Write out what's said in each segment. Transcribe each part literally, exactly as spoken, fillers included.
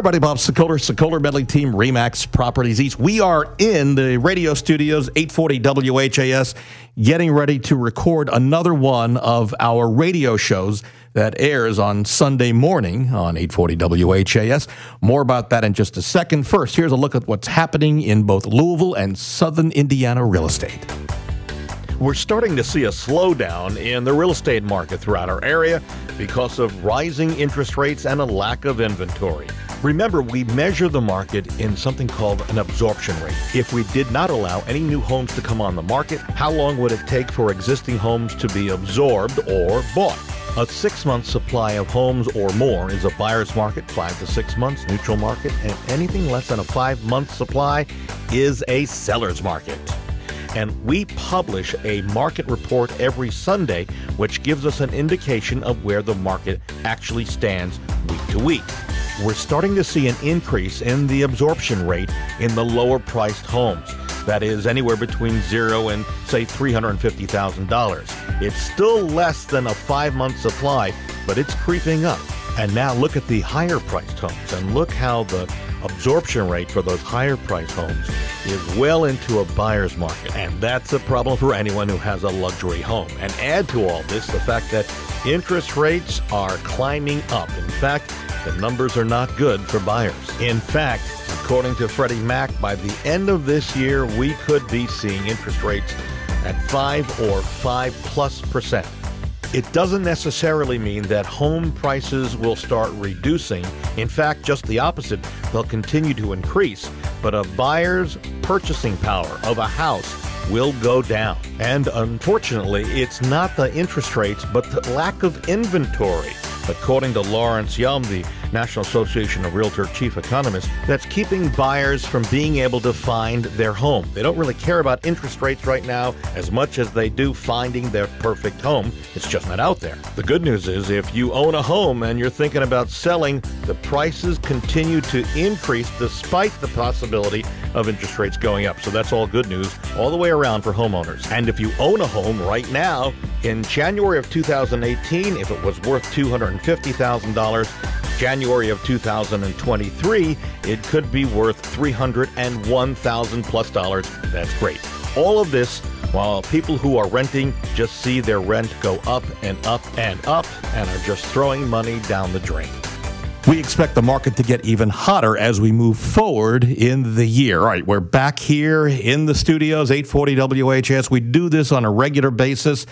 Hi, everybody. Bob Sokoler, Sokoler Medley Team, REMAX Properties East. We are in the radio studios, eight forty W H A S, getting ready to record another one of our radio shows that airs on Sunday morning on eight forty W H A S. More about that in just a second. First, here's a look at what's happening in both Louisville and Southern Indiana real estate. We're starting to see a slowdown in the real estate market throughout our area because of rising interest rates and a lack of inventory. Remember, we measure the market in something called an absorption rate. If we did not allow any new homes to come on the market, how long would it take for existing homes to be absorbed or bought? A six-month supply of homes or more is a buyer's market, five to six months, neutral market, and anything less than a five-month supply is a seller's market. And we publish a market report every Sunday, which gives us an indication of where the market actually stands week to week. We're starting to see an increase in the absorption rate in the lower-priced homes. That is anywhere between zero and, say, three hundred fifty thousand dollars. It's still less than a five-month supply, but it's creeping up. And now look at the higher-priced homes, and look how the absorption rate for those higher-priced homes is well into a buyer's market, and that's a problem for anyone who has a luxury home. And add to all this the fact that interest rates are climbing up. In fact, the numbers are not good for buyers. In fact, according to Freddie Mac, by the end of this year, we could be seeing interest rates at five or five plus percent. It doesn't necessarily mean that home prices will start reducing. In fact, just the opposite, they'll continue to increase, but a buyer's purchasing power of a house will go down. And unfortunately, it's not the interest rates, but the lack of inventory, according to Lawrence Yun, the National Association of Realtor chief economist, that's keeping buyers from being able to find their home. They don't really care about interest rates right now as much as they do finding their perfect home. It's just not out there. The good news is if you own a home and you're thinking about selling, the prices continue to increase despite the possibility of interest rates going up. So that's all good news all the way around for homeowners. And if you own a home right now, in January of two thousand eighteen, if it was worth two hundred fifty thousand dollars, January of two thousand twenty-three, it could be worth three hundred one thousand dollars plus dollars. That's great. All of this while people who are renting just see their rent go up and up and up and are just throwing money down the drain. We expect the market to get even hotter as we move forward in the year. All right, we're back here in the studios, eight forty W H S. We do this on a regular basis.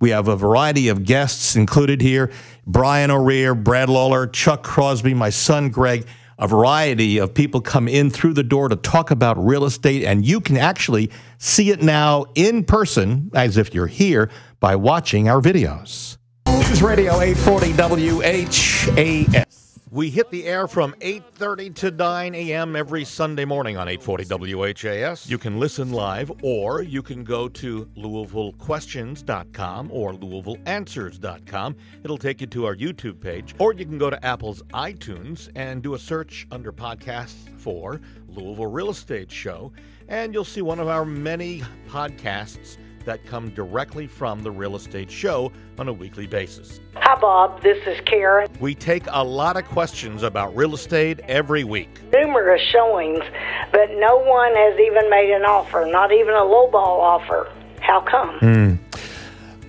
We have a variety of guests included here. Brian O'Rear, Brad Lawler, Chuck Crosby, my son Greg. A variety of people come in through the door to talk about real estate, and you can actually see it now in person as if you're here by watching our videos. News Radio eight forty W H A S. We hit the air from eight thirty to nine A M every Sunday morning on eight forty W H A S. You can listen live, or you can go to Louisville Questions dot com or Louisville Answers dot com. It'll take you to our YouTube page, or you can go to Apple's iTunes and do a search under podcasts for Louisville Real Estate Show, and you'll see one of our many podcasts that come directly from the Real Estate Show on a weekly basis. Hi, Bob. This is Karen. We take a lot of questions about real estate every week. Numerous showings, but no one has even made an offer, not even a lowball offer. How come? Mm.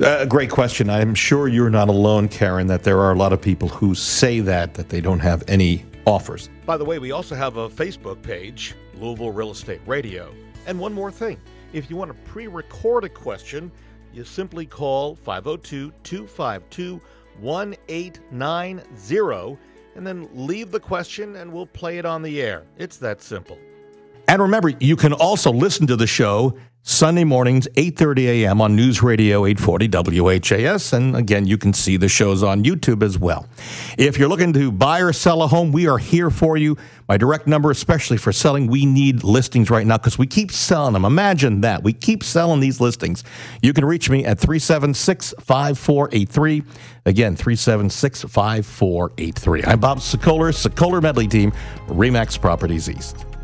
Uh, great question. I'm sure you're not alone, Karen, that there are a lot of people who say that, that they don't have any offers. By the way, we also have a Facebook page, Louisville Real Estate Radio. And one more thing. If you want to pre-record a question, you simply call five oh two, two five two, one eight nine zero and then leave the question and we'll play it on the air. It's that simple. And remember, you can also listen to the show Sunday mornings, eight thirty A M on News Radio eight forty W H A S. And again, you can see the shows on YouTube as well. If you're looking to buy or sell a home, we are here for you. My direct number, especially for selling, we need listings right now because we keep selling them. Imagine that. We keep selling these listings. You can reach me at three seven six, five four eight three. Again, three seven six, five four eight three. I'm Bob Sokoler, Sokoler Medley Team, REMAX Properties East.